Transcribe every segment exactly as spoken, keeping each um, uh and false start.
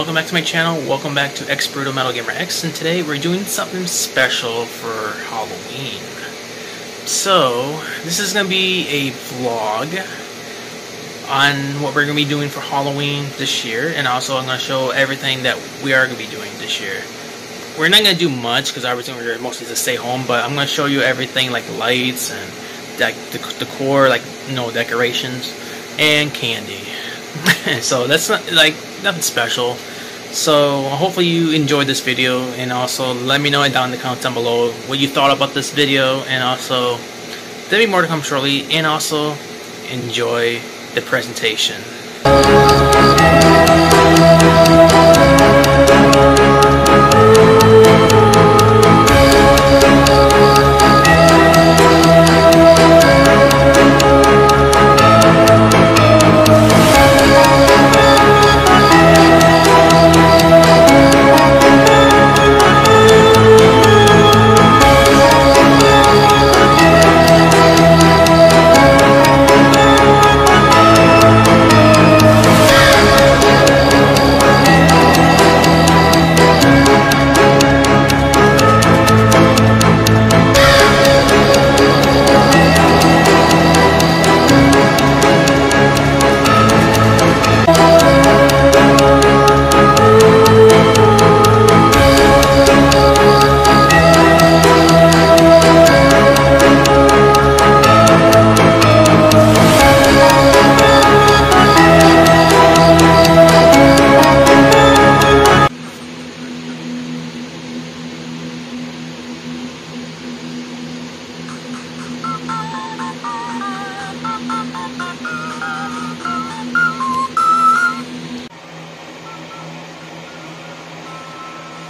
welcome back to my channel, welcome back to X Brutal Metal Gamer X, and today we're doing something special for Halloween. So, this is going to be a vlog on what we're going to be doing for Halloween this year, and also I'm going to show everything that we are going to be doing this year. We're not going to do much, because obviously we're mostly to stay home, but I'm going to show you everything like lights and like the decor, like, you know, decorations, and candy. So that's not like nothing special. So hopefully you enjoyed this video, and also let me know down in the comments down below what you thought about this video, and also there'll be more to come shortly, and also enjoy the presentation.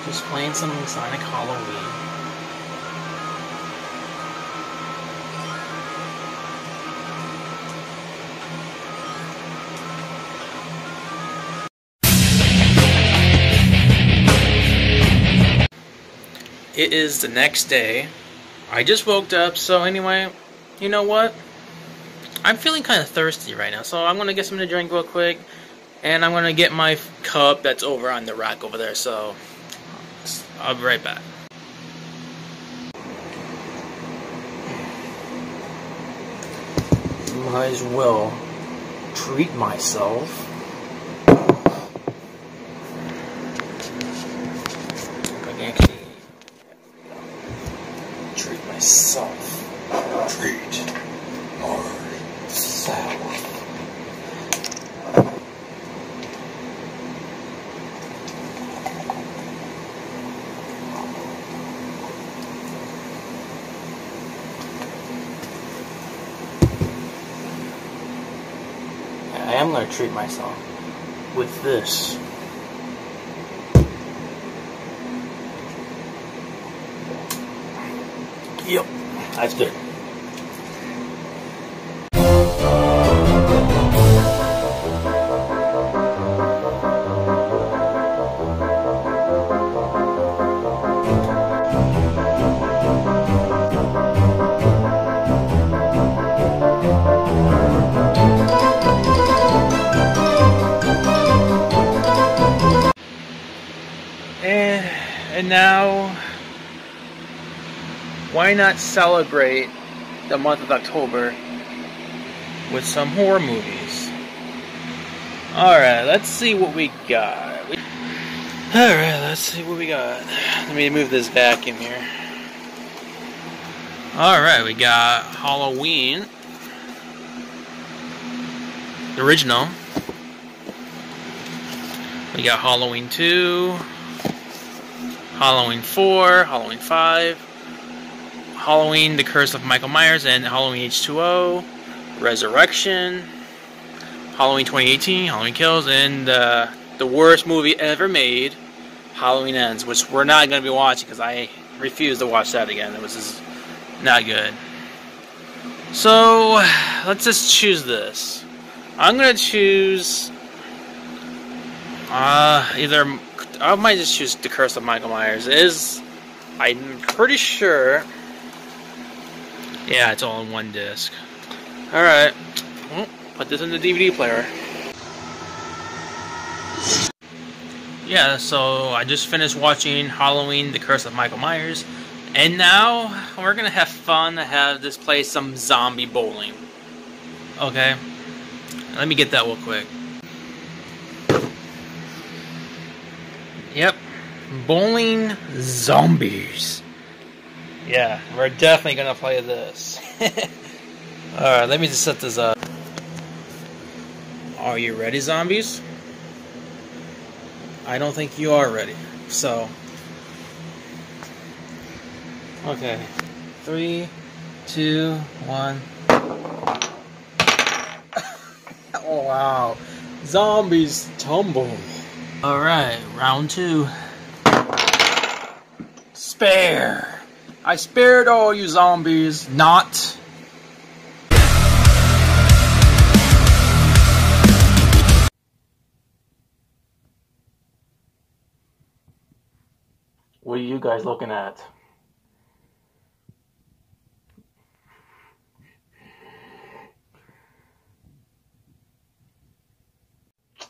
Just playing some Sonic Halloween. It is the next day. I just woke up, so anyway, you know what? I'm feeling kind of thirsty right now, so I'm gonna get something to drink real quick, and I'm gonna get my cup that's over on the rack over there, so I'll be right back. Might as well treat myself. I can actually treat myself. Treat myself. I'm gonna treat myself with this. Yep, that's good. And now, why not celebrate the month of October with some horror movies? Alright, let's see what we got. Alright, let's see what we got. Let me move this vacuum here. Alright, we got Halloween, the original. We got Halloween two. Halloween four, Halloween five, Halloween, The Curse of Michael Myers, and Halloween H two O, Resurrection, Halloween twenty eighteen, Halloween Kills, and uh, the worst movie ever made, Halloween Ends, which we're not going to be watching because I refuse to watch that again. It was just not good. So, let's just choose this. I'm going to choose uh, either... I might just choose The Curse of Michael Myers. It is, I'm pretty sure. Yeah, it's all in one disc. Alright. Put this in the D V D player. yeah, so I just finished watching Halloween, The Curse of Michael Myers, and now we're gonna have fun to have this play some zombie bowling. Okay, let me get that real quick. Yep, Bowling Zombies. Yeah, we're definitely gonna play this. Alright, let me just set this up. Are you ready, zombies? I don't think you are ready, so... Okay, three, two, one... Oh, wow. Zombies tumble. Alright, round two. Spare. I spared all you zombies. Not... What are you guys looking at?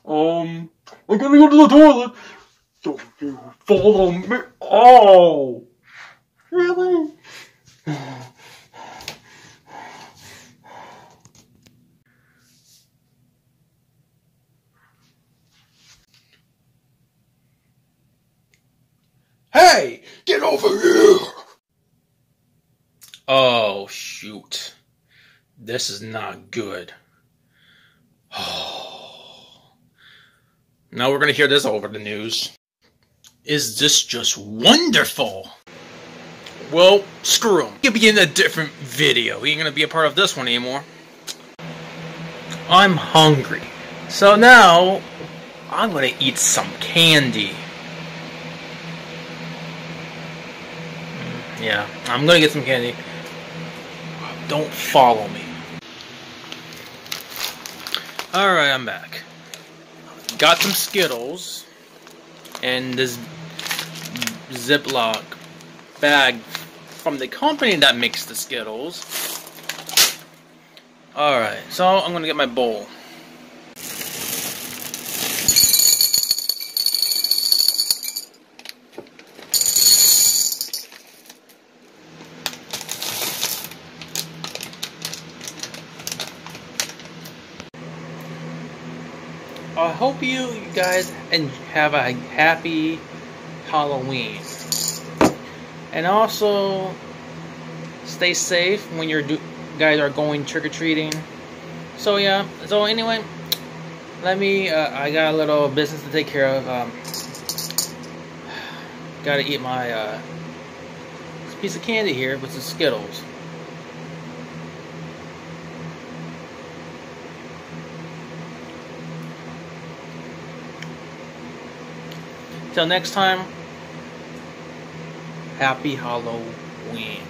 Um, I gotta go to the toilet. Don't you follow me? Oh, really? Hey, get over here! Oh, shoot. This is not good. Oh. Now we're gonna hear this over the news. Is this just wonderful? Well, screw him. He'll be in a different video. He ain't gonna be a part of this one anymore. I'm hungry. So now, I'm gonna eat some candy. Yeah, I'm gonna get some candy. Don't follow me. Alright, I'm back. Got some Skittles and this Ziploc bag from the company that makes the Skittles. Alright, so I'm gonna get my bowl. I hope you guys have a happy Halloween. And also, stay safe when you guys are going trick-or-treating. So yeah, so anyway, let me, uh, I got a little business to take care of. Um, gotta eat my uh, piece of candy here with some Skittles. Till next time, happy Halloween.